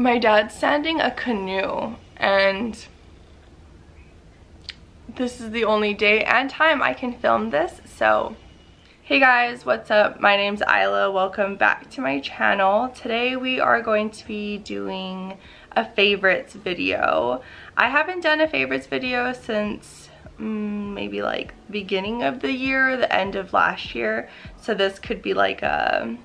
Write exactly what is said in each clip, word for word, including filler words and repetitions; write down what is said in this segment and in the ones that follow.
my dad's sanding a canoe, and this is the only day and time I can film this, so hey guys, what's up? My name's Isla. Welcome back to my channel. Today we are going to be doing a favorites video. I haven't done a favorites video since mm, maybe like beginning of the year, the end of last year, so this could be like a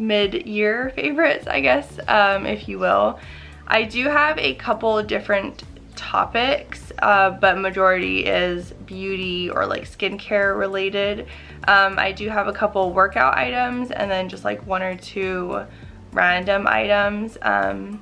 mid-year favorites, I guess, um, if you will. I do have a couple different topics, uh, but majority is beauty or like skincare related. Um, I do have a couple workout items and then just like one or two random items. Um,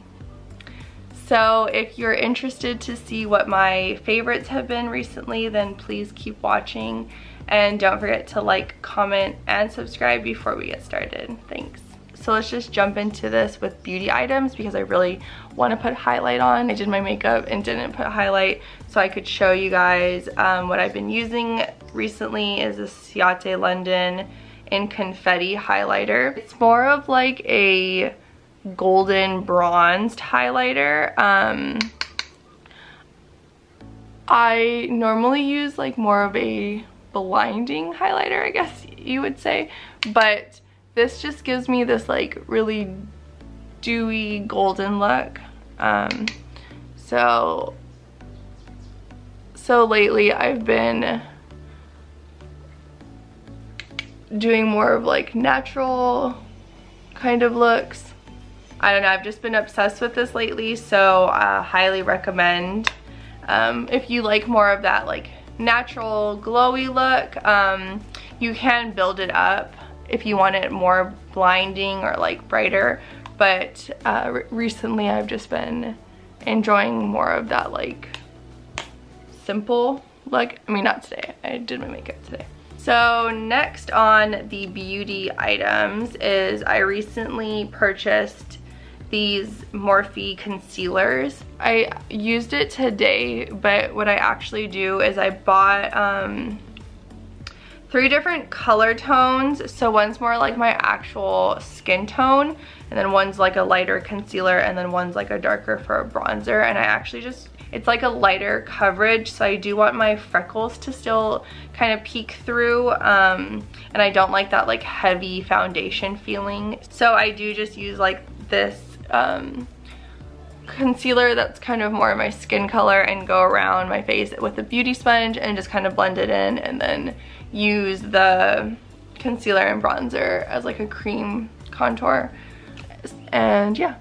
so if you're interested to see what my favorites have been recently, then please keep watching and don't forget to like, comment, and subscribe before we get started. Thanks. So let's just jump into this with beauty items because I really want to put highlight on. I did my makeup and didn't put highlight so I could show you guys um, what I've been using recently is this Ciaté London in Confetti highlighter. It's more of like a golden bronzed highlighter. Um, I normally use like more of a blinding highlighter, I guess you would say, but this just gives me this like really dewy golden look. Um, so, so lately I've been doing more of like natural kind of looks. I don't know, I've just been obsessed with this lately, so I highly recommend. Um, if you like more of that like natural glowy look, um, you can build it up if you want it more blinding or like brighter, but uh, recently I've just been enjoying more of that like simple look. I mean, not today, I did my makeup today. So next on the beauty items is I recently purchased these Morphe concealers. I used it today, but what I actually do is I bought um, three different color tones. So one's more like my actual skin tone, and then one's like a lighter concealer, and then one's like a darker for a bronzer. And I actually just, it's like a lighter coverage, so I do want my freckles to still kind of peek through, um, and I don't like that like heavy foundation feeling. So I do just use like this um, concealer that's kind of more my skin color and go around my face with a beauty sponge and just kind of blend it in, and then use the concealer and bronzer as like a cream contour, and yeah,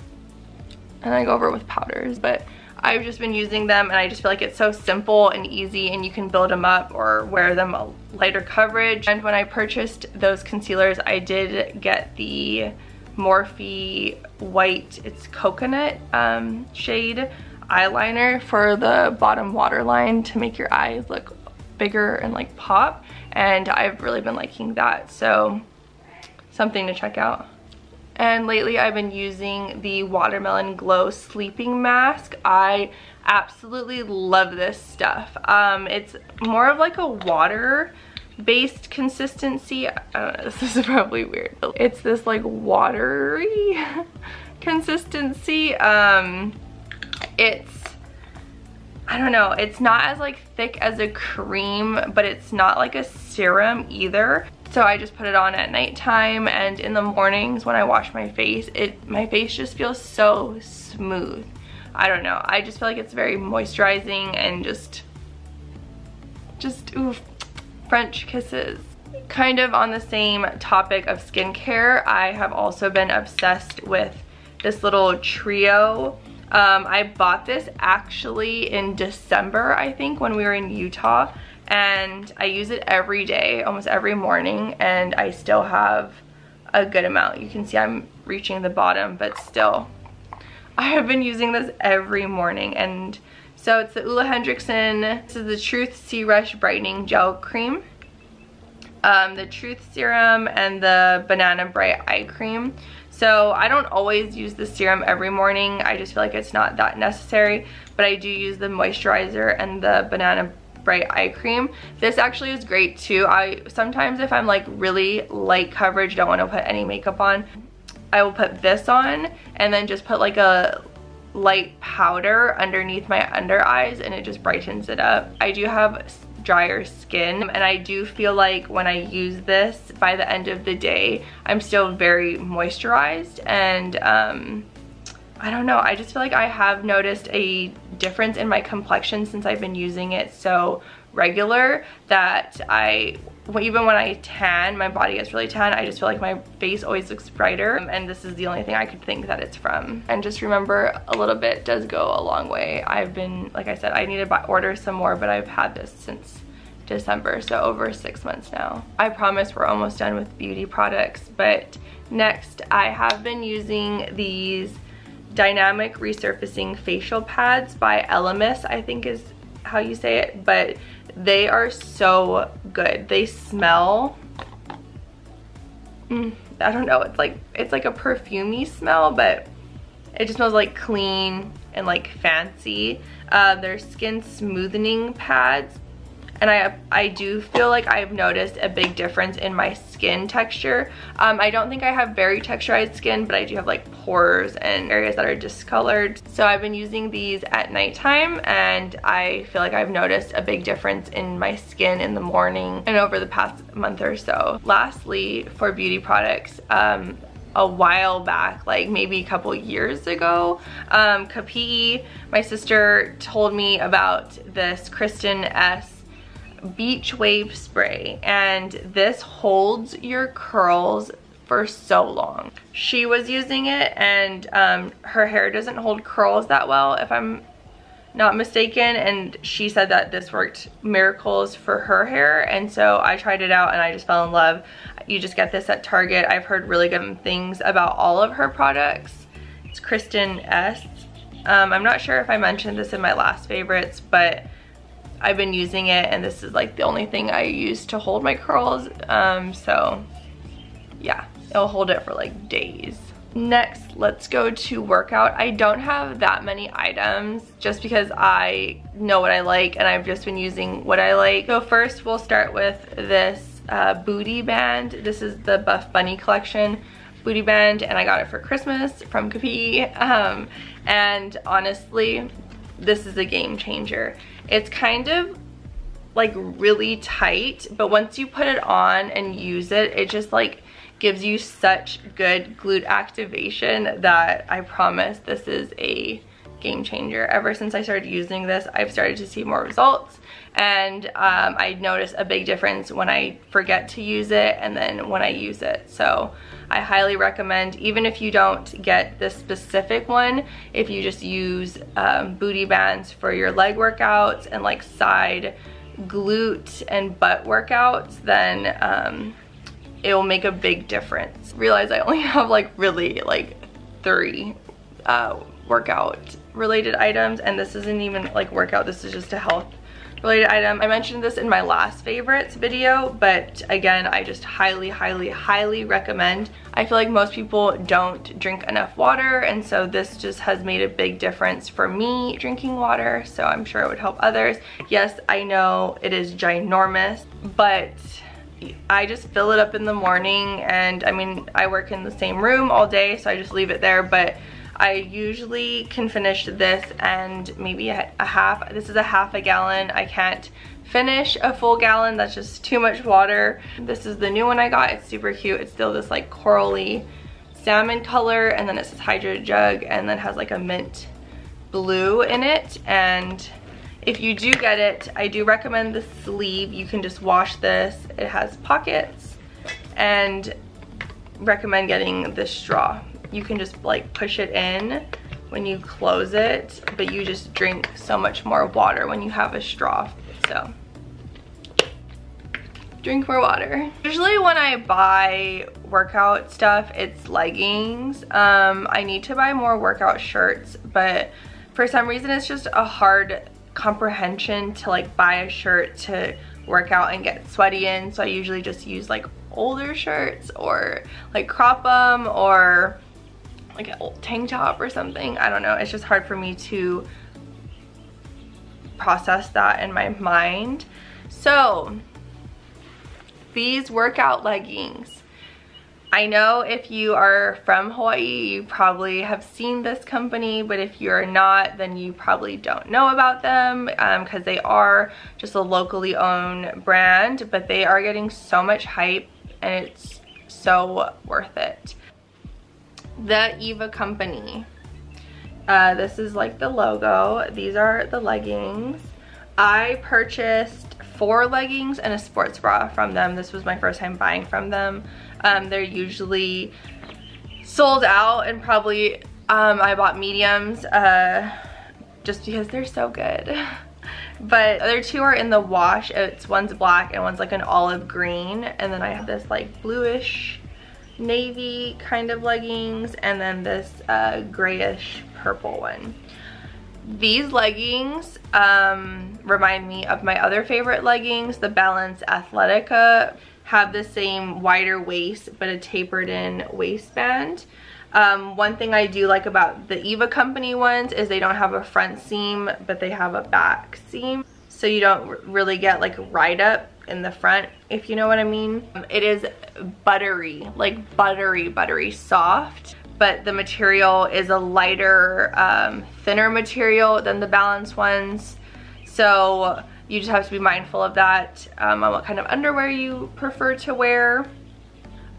and I go over it with powders. But I've just been using them and I just feel like it's so simple and easy, and you can build them up or wear them a lighter coverage. And when I purchased those concealers, I did get the Morphe white, it's coconut um, shade eyeliner for the bottom waterline to make your eyes look bigger and like pop, and I've really been liking that, so something to check out. And lately I've been using the Watermelon Glow Sleeping Mask. I absolutely love this stuff. Um, it's more of like a water based consistency. I don't know, this is probably weird, but it's this like watery consistency. Um, it's, I don't know, it's not as like thick as a cream, but it's not like a serum either. So I just put it on at nighttime, and in the mornings when I wash my face, it my face just feels so smooth. I don't know, I just feel like it's very moisturizing and just, just oof, French kisses. Kind of on the same topic of skincare, I have also been obsessed with this little trio. Um, I bought this actually in December, I think, when we were in Utah, and I use it every day, almost every morning, and I still have a good amount. You can see I'm reaching the bottom, but still, I have been using this every morning. And so it's the Olehenriksen, this is the Truth C-Rush Brightening Gel Cream, um, the Truth Serum, and the Banana Bright Eye Cream. So I don't always use the serum every morning, I just feel like it's not that necessary, but I do use the moisturizer and the Banana Bright Eye Cream. This actually is great too. I sometimes, if I'm like really light coverage, don't want to put any makeup on, I will put this on and then just put like a light powder underneath my under eyes and it just brightens it up. I do have drier skin and I do feel like when I use this by the end of the day I'm still very moisturized, and um, I don't know, I just feel like I have noticed a difference in my complexion since I've been using it so regular that I, even when I tan, my body gets really tan, I just feel like my face always looks brighter, and this is the only thing I could think that it's from. And just remember, a little bit does go a long way. I've been, like I said, I need to buy, order some more, but I've had this since December, so over six months now. I promise we're almost done with beauty products, but next I have been using these Dynamic Resurfacing Facial Pads by Elemis, I think is how you say it, but they are so good. They smell, mm, I don't know, it's like it's like a perfumey smell, but it just smells like clean and like fancy. Uh, they're skin smoothing pads, and I, I do feel like I've noticed a big difference in my skin texture. Um, I don't think I have very texturized skin, but I do have like pores and areas that are discolored. So I've been using these at nighttime and I feel like I've noticed a big difference in my skin in the morning and over the past month or so. Lastly, for beauty products, um, a while back, like maybe a couple years ago, um, Kapi'i, my sister, told me about this Kristen Ess Beach Wave Spray, and this holds your curls for so long. She was using it, and um, her hair doesn't hold curls that well, if I'm not mistaken, and she said that this worked miracles for her hair, and so I tried it out and I just fell in love. You just get this at Target. I've heard really good things about all of her products. It's Kristen Ess. Um, I'm not sure if I mentioned this in my last favorites, but I've been using it and this is like the only thing I use to hold my curls, um, so yeah, it'll hold it for like days. Next, let's go to workout. I don't have that many items just because I know what I like and I've just been using what I like. So first we'll start with this uh, booty band. This is the Buffbunny collection booty band, and I got it for Christmas from Kapi'i, um, and honestly this is a game changer. It's kind of like really tight, but once you put it on and use it, it just like gives you such good glute activation that I promise this is a game changer. Ever since I started using this, I've started to see more results, and um, I notice a big difference when I forget to use it and then when I use it. So I highly recommend, even if you don't get this specific one, if you just use um, booty bands for your leg workouts and like side glute and butt workouts, then um, it will make a big difference. Realize I only have like really like three uh, workout related items, and this isn't even like workout, this is just a health related item. I mentioned this in my last favorites video, but again, I just highly, highly, highly recommend. I feel like most people don't drink enough water, and so this just has made a big difference for me drinking water, so I'm sure it would help others. Yes, I know it is ginormous, but I just fill it up in the morning, and I mean, I work in the same room all day, so I just leave it there, but I usually can finish this and maybe a, a half, this is a half a gallon. I can't finish a full gallon, that's just too much water. This is the new one I got, it's super cute. It's still this like corally salmon color, and then it says Hydro Jug, and then has like a mint blue in it. And if you do get it, I do recommend the sleeve. You can just wash this, it has pockets, and recommend getting this straw. You can just like push it in when you close it, but you just drink so much more water when you have a straw, so drink more water. Usually when I buy workout stuff, it's leggings. Um, I need to buy more workout shirts, but for some reason it's just a hard comprehension to like buy a shirt to work out and get sweaty in, so I usually just use like older shirts or like crop them or like an old tank top or something. I don't know, it's just hard for me to process that in my mind. So these workout leggings, I know if you are from Hawaii, you probably have seen this company, but if you're not, then you probably don't know about them because um, they are just a locally owned brand, but they are getting so much hype and it's so worth it. The 'Iwa Company. Uh, this is like the logo. These are the leggings. I purchased four leggings and a sports bra from them. This was my first time buying from them. Um, they're usually sold out and probably um, I bought mediums uh, just because they're so good. But the other two are in the wash. It's one's black and one's like an olive green. And then I have this like bluish navy kind of leggings and then this uh, grayish purple one. These leggings um, remind me of my other favorite leggings, the Balance Athletica. Have the same wider waist but a tapered in waistband. Um, one thing I do like about the 'Iwa Company ones is they don't have a front seam but they have a back seam, so you don't really get like right up in the front, if you know what I mean. It is buttery, like buttery buttery soft, but the material is a lighter um, thinner material than the Balance ones, so you just have to be mindful of that um, on what kind of underwear you prefer to wear.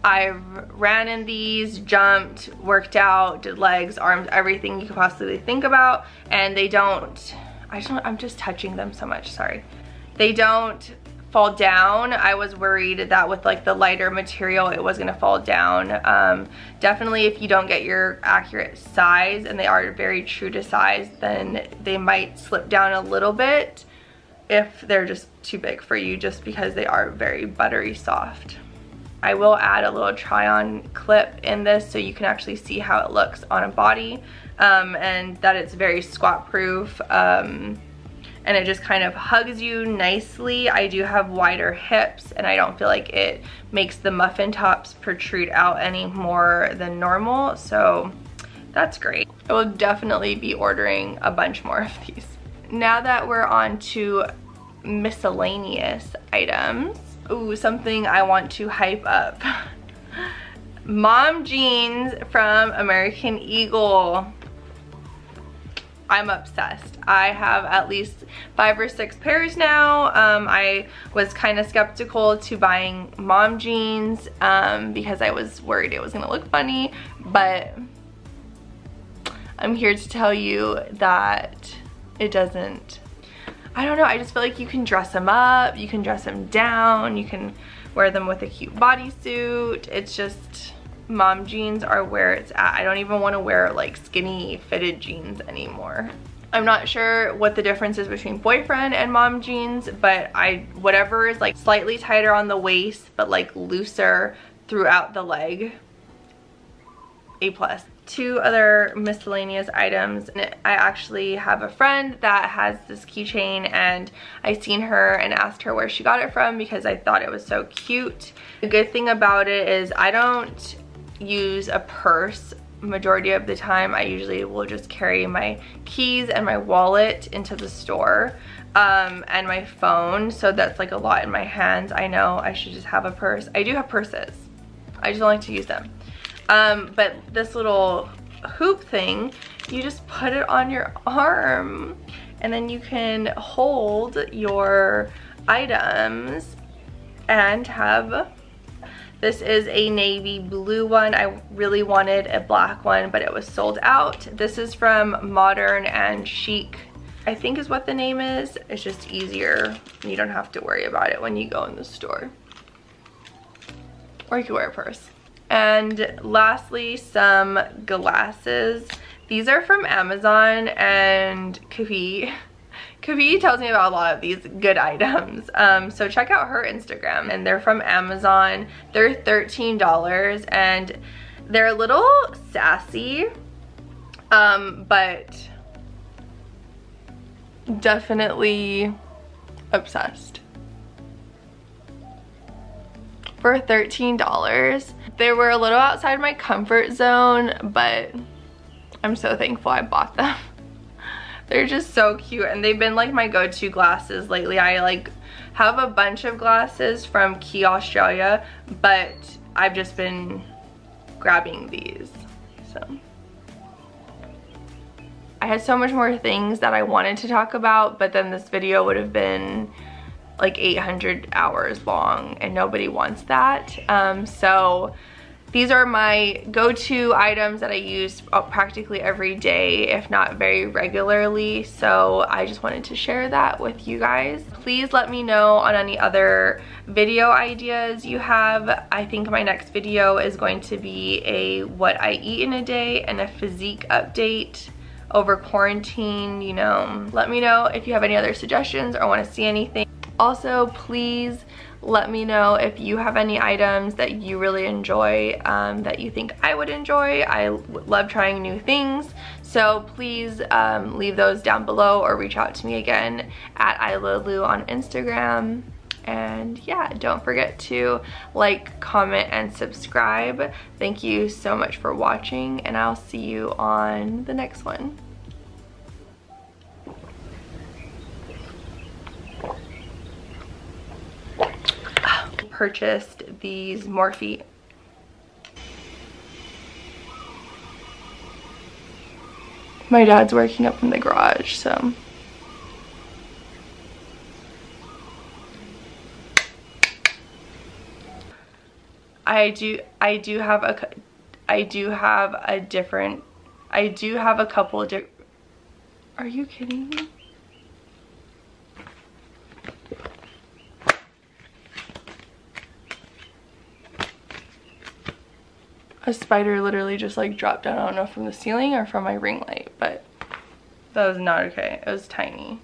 I've ran in these, jumped, worked out, did legs, arms, everything you could possibly think about, and they don't, I just don't, I'm just touching them so much, sorry. They don't fall down. I was worried that with like the lighter material it was gonna fall down. Um, definitely if you don't get your accurate size, and they are very true to size, then they might slip down a little bit if they're just too big for you, just because they are very buttery soft. I will add a little try on clip in this so you can actually see how it looks on a body um, and that it's very squat proof um, and it just kind of hugs you nicely. I do have wider hips and I don't feel like it makes the muffin tops protrude out any more than normal, so that's great. I will definitely be ordering a bunch more of these. Now that we're on to miscellaneous items, ooh, something I want to hype up. Mom jeans from American Eagle. I'm obsessed. I have at least five or six pairs now. Um, I was kind of skeptical to buying mom jeans um, because I was worried it was gonna look funny, but I'm here to tell you that it doesn't. I don't know, I just feel like you can dress them up, you can dress them down, you can wear them with a cute bodysuit. It's just, mom jeans are where it's at. I don't even want to wear like skinny fitted jeans anymore. I'm not sure what the difference is between boyfriend and mom jeans, but I whatever is like slightly tighter on the waist but like looser throughout the leg, A plus. Two other miscellaneous items. I actually have a friend that has this keychain and I seen her and asked her where she got it from because I thought it was so cute. The good thing about it is I don't use a purse majority of the time. I usually will just carry my keys and my wallet into the store um, and my phone, so that's like a lot in my hands. I know I should just have a purse. I do have purses. I just don't like to use them. Um, but this little hoop thing, you just put it on your arm and then you can hold your items and have, this is a navy blue one. I really wanted a black one, but it was sold out. This is from Modern and Chic, I think is what the name is. It's just easier. You don't have to worry about it when you go in the store. Or you can wear a purse. And lastly, some glasses. These are from Amazon and Kavi. Kavi tells me about a lot of these good items. Um, so check out her Instagram, and they're from Amazon. They're thirteen dollars and they're a little sassy, um, but definitely obsessed. For thirteen dollars. They were a little outside my comfort zone, but I'm so thankful I bought them. They're just so cute and they've been like my go-to glasses lately. I like have a bunch of glasses from Key Australia, but I've just been grabbing these. So I had so much more things that I wanted to talk about, but then this video would have been like eight hundred hours long and nobody wants that. Um, so these are my go-to items that I use practically every day, if not very regularly. So I just wanted to share that with you guys. Please let me know on any other video ideas you have. I think my next video is going to be a what I eat in a day and a physique update over quarantine, you know. Let me know if you have any other suggestions or want to see anything. Also, please let me know if you have any items that you really enjoy, um, that you think I would enjoy. I love trying new things. So please um, leave those down below or reach out to me again at Isla Alu on Instagram. And yeah, don't forget to like, comment, and subscribe. Thank you so much for watching, and I'll see you on the next one. Purchased these Morphe. My dad's working up in the garage, so. I do, I do have a, I do have a different, I do have a couple of different, are you kidding me? A spider literally just like dropped down, I don't know from the ceiling or from my ring light, but that was not okay. It was tiny.